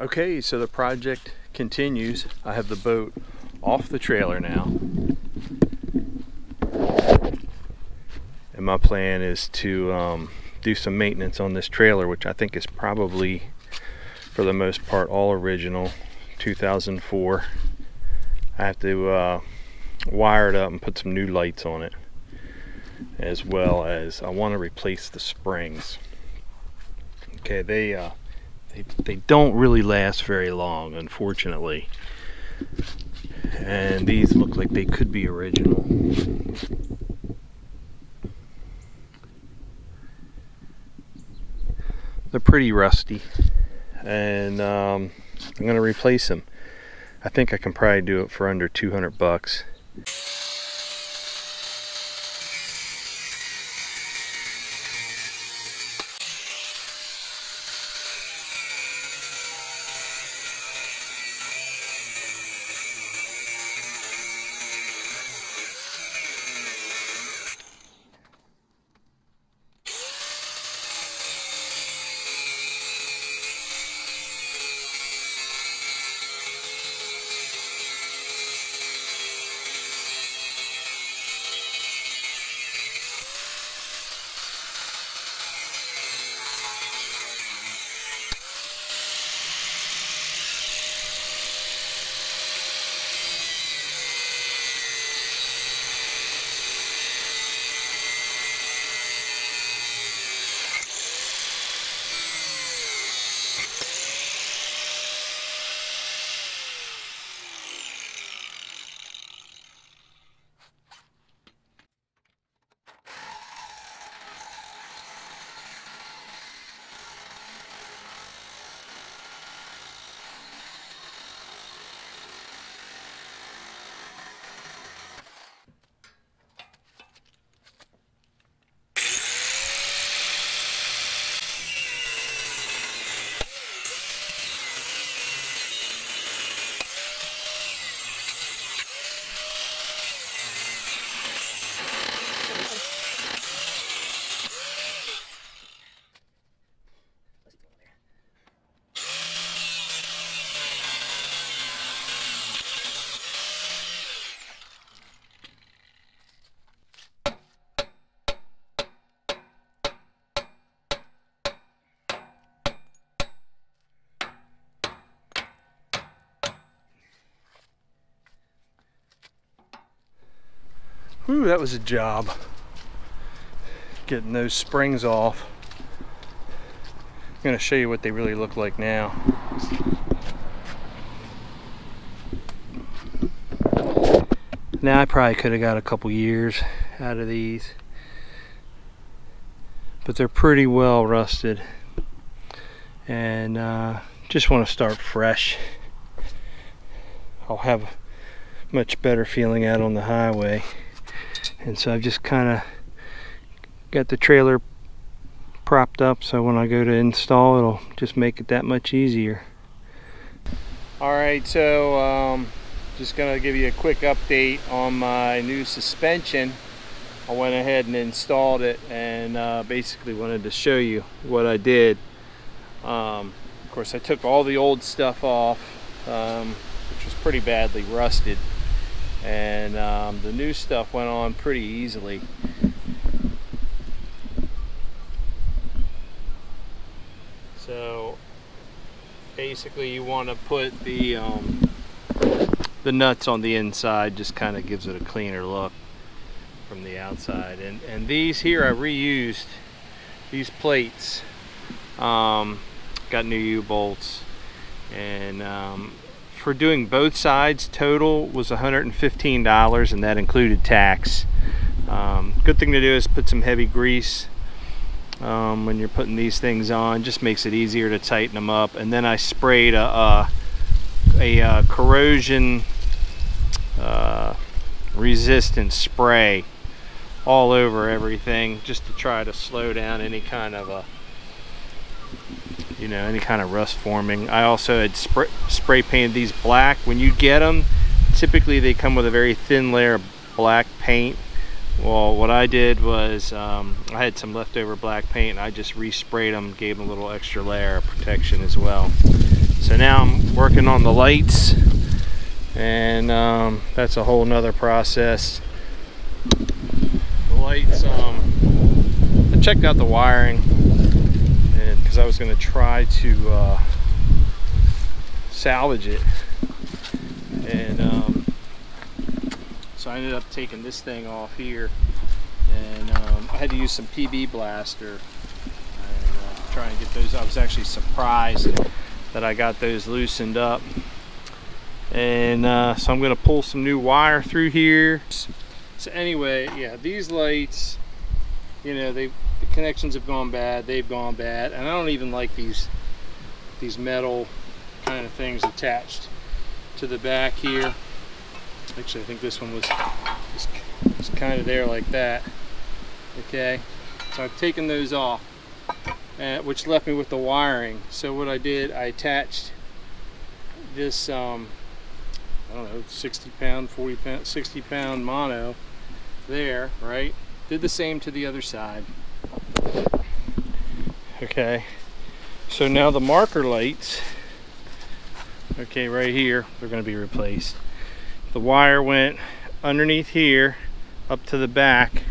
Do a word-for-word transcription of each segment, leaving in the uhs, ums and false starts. Okay, so the project continues. I have the boat off the trailer now. And my plan is to um, do some maintenance on this trailer, which I think is probably, for the most part, all original, two thousand four. I have to uh, wire it up and put some new lights on it, as well as I want to replace the springs. Okay, they, uh, they they don't really last very long, unfortunately. And these look like they could be original. They're pretty rusty, and um, I'm gonna replace them. I think I can probably do it for under two hundred bucks. Ooh, that was a job, getting those springs off. I'm going to show you what they really look like now. Now I probably could have got a couple years out of these, but they're pretty well rusted, and uh, just want to start fresh. I'll have a much better feeling out on the highway. And so I've just kind of got the trailer propped up, so when I go to install, it'll just make it that much easier. Alright, so um, just going to give you a quick update on my new suspension. I went ahead and installed it, and uh, basically wanted to show you what I did. Um, of course, I took all the old stuff off, um, which was pretty badly rusted. And um, the new stuff went on pretty easily. So basically you want to put the um, the nuts on the inside, just kind of gives it a cleaner look from the outside. And, and these here I reused, these plates. Um, got new U-bolts, and um, for doing both sides total was one hundred fifteen dollars, and that included tax. Um, good thing to do is put some heavy grease um, when you're putting these things on. Just makes it easier to tighten them up. And then I sprayed a, a, a, a corrosion uh, resistant spray all over everything, just to try to slow down any kind of a you know, any kind of rust forming. I also had spray, spray painted these black. When you get them, typically they come with a very thin layer of black paint. Well, what I did was um, I had some leftover black paint, and I just resprayed them, gave them a little extra layer of protection as well. So now I'm working on the lights, and um, that's a whole nother process. The lights, um, I checked out the wiring because I was going to try to uh, salvage it, and um, so I ended up taking this thing off here, and um, I had to use some P B blaster and uh, trying to get those. I was actually surprised that I got those loosened up, and uh, so I'm going to pull some new wire through here. So anyway, yeah, these lights, you know, they the connections have gone bad, they've gone bad, and I don't even like these these metal kind of things attached to the back here. Actually, I think this one was, was, was kind of there like that. Okay, so I've taken those off, uh, which left me with the wiring. So what I did, I attached this um, I don't know, sixty pound, forty pound, sixty pound mono there, right? Did the same to the other side. Okay, so now the marker lights, okay, right here, they're going to be replaced. The wire went underneath here up to the back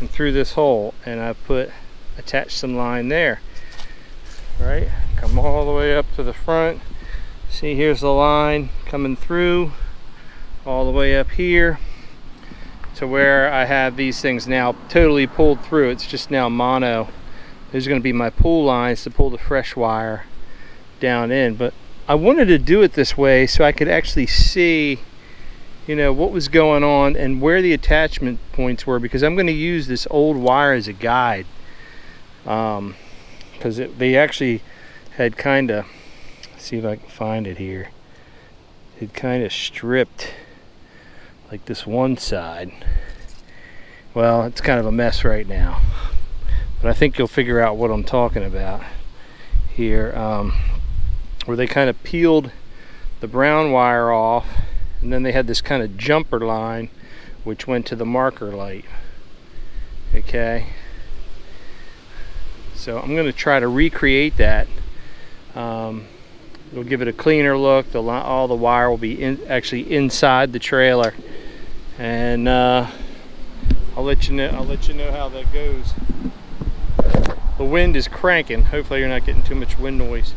and through this hole, and I put attached some line there, right? Come all the way up to the front. See, here's the line coming through all the way up here to where I have these things now totally pulled through. It's just now mono. There's going to be my pull lines to pull the fresh wire down in, but I wanted to do it this way so I could actually see, you know, what was going on and where the attachment points were, because I'm going to use this old wire as a guide, um, because it, they actually had kind of, see if I can find it here, it kind of stripped like this one side. Well, it's kind of a mess right now, but I think you'll figure out what I'm talking about here, um, where they kind of peeled the brown wire off, and then they had this kind of jumper line which went to the marker light. Okay, so I'm going to try to recreate that. um, It'll give it a cleaner look. The, all the wire will be in, actually inside the trailer, and uh, I'll let you know. I'll let you know how that goes. The wind is cranking. Hopefully, you're not getting too much wind noise.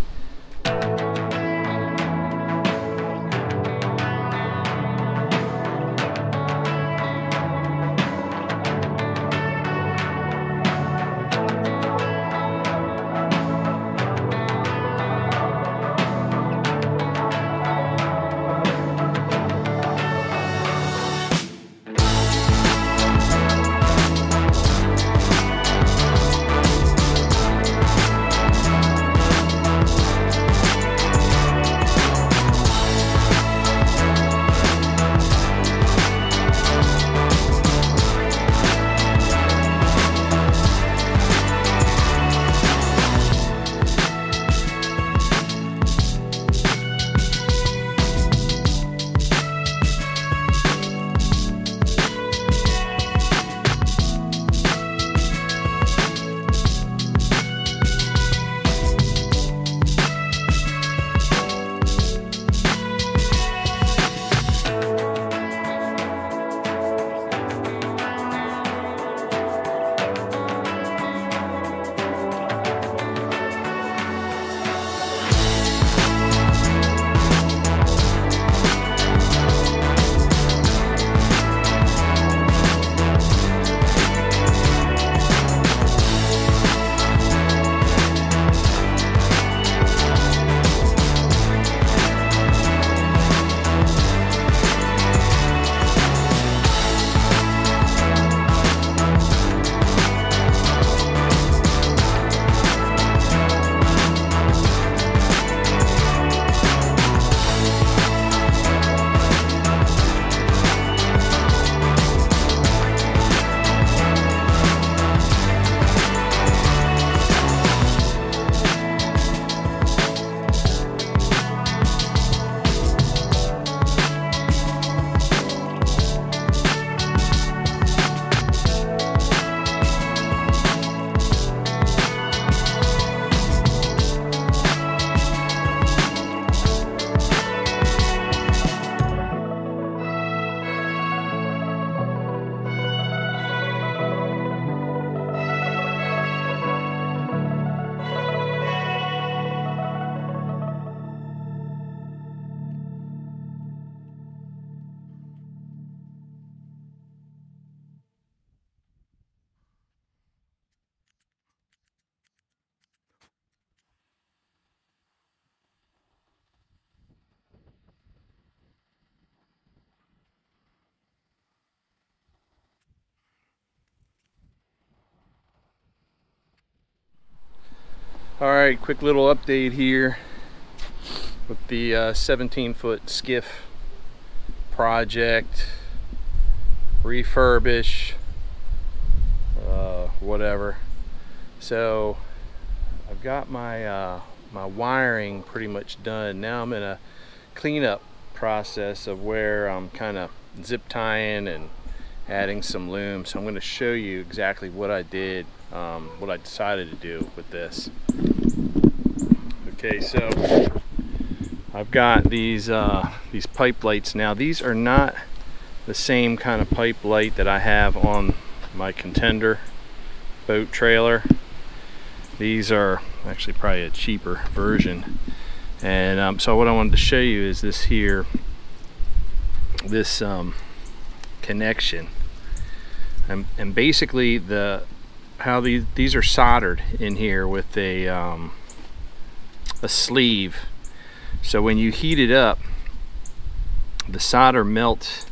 All right, quick little update here with the uh, seventeen foot skiff project, refurbish, uh, whatever. So I've got my uh, my wiring pretty much done. Now I'm in a cleanup process of where I'm kind of zip tying and adding some loom. So I'm going to show you exactly what I did, um, what I decided to do with this. Okay, so I've got these uh, these pipe lights now. These are not the same kind of pipe light that I have on my Contender boat trailer. These are actually probably a cheaper version. And um, so what I wanted to show you is this here, this um, connection. And, and basically the how these these are soldered in here with a um, a sleeve. So when you heat it up, the solder melts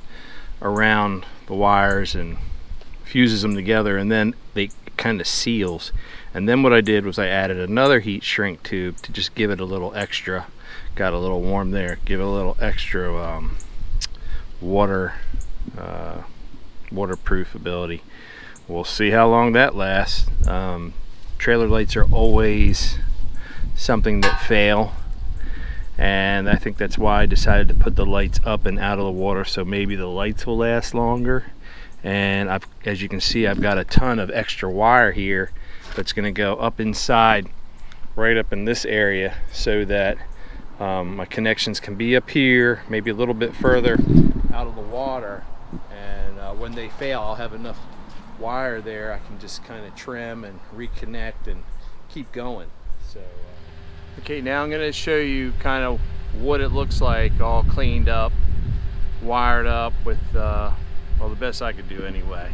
around the wires and fuses them together, and then they kind of seals. And then what I did was I added another heat shrink tube to just give it a little extra, got a little warm there, give it a little extra um, water uh, waterproof ability. We'll see how long that lasts. Um, trailer lights are always something that fail, and I think that's why I decided to put the lights up and out of the water, so maybe the lights will last longer. And I've, as you can see, I've got a ton of extra wire here that's going to go up inside, right up in this area, so that um, my connections can be up here, maybe a little bit further out of the water, and uh, when they fail, I'll have enough wire there. I can just kind of trim and reconnect and keep going. So uh... okay, now I'm going to show you kind of what it looks like all cleaned up, wired up with uh, well, the best I could do anyway.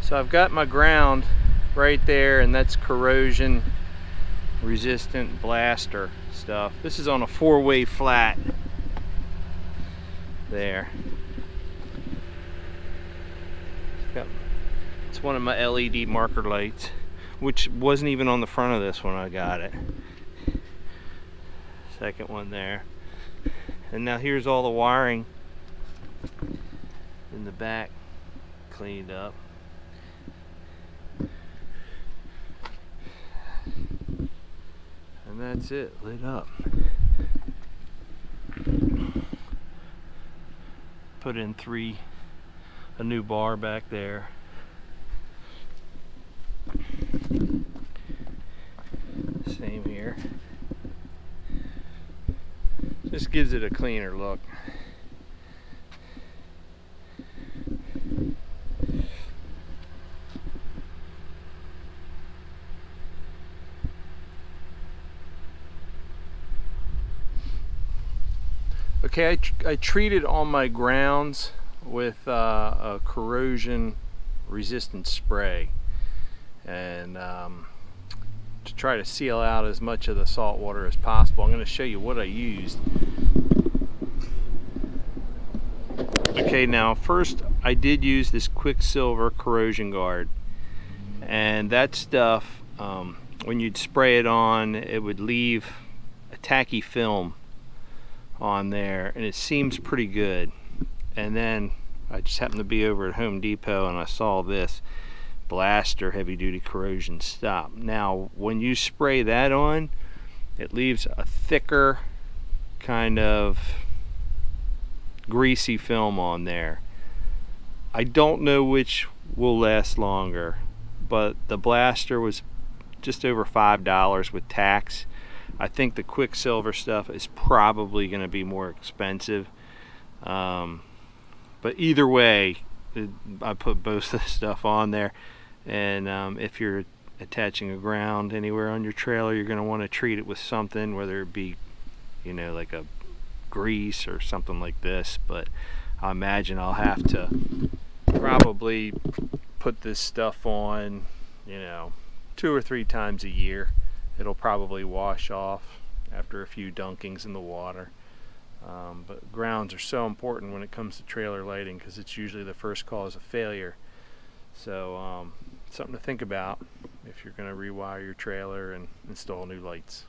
So I've got my ground right there, and that's corrosion resistant blaster stuff. This is on a four-way flat there. Yep. It's one of my L E D marker lights, which wasn't even on the front of this when I got it. Second one there. And now here's all the wiring in the back cleaned up. And that's it, lit up. Put in three, a new bar back there. Same here. Just gives it a cleaner look. Okay, I, tr I treated all my grounds with uh, a corrosion resistant spray, and um, to try to seal out as much of the salt water as possible. I'm going to show you what I used. Okay, now first I did use this Quicksilver corrosion guard, and that stuff, um, when you'd spray it on, it would leave a tacky film on there, and it seems pretty good. And then I just happened to be over at Home Depot, and I saw this Blaster heavy duty corrosion stop. Now when you spray that on, it leaves a thicker kind of greasy film on there. I don't know which will last longer, but the Blaster was just over five dollars with tax. I think the Quicksilver stuff is probably going to be more expensive, um, but either way, it, I put both the stuff on there. And um, if you're attaching a ground anywhere on your trailer, you're going to want to treat it with something, whether it be, you know, like a grease or something like this. But I imagine I'll have to probably put this stuff on, you know, two or three times a year. It'll probably wash off after a few dunkings in the water. Um, but grounds are so important when it comes to trailer lighting, because it's usually the first cause of failure. So um, something to think about. if you're going to rewire your trailer and install new lights.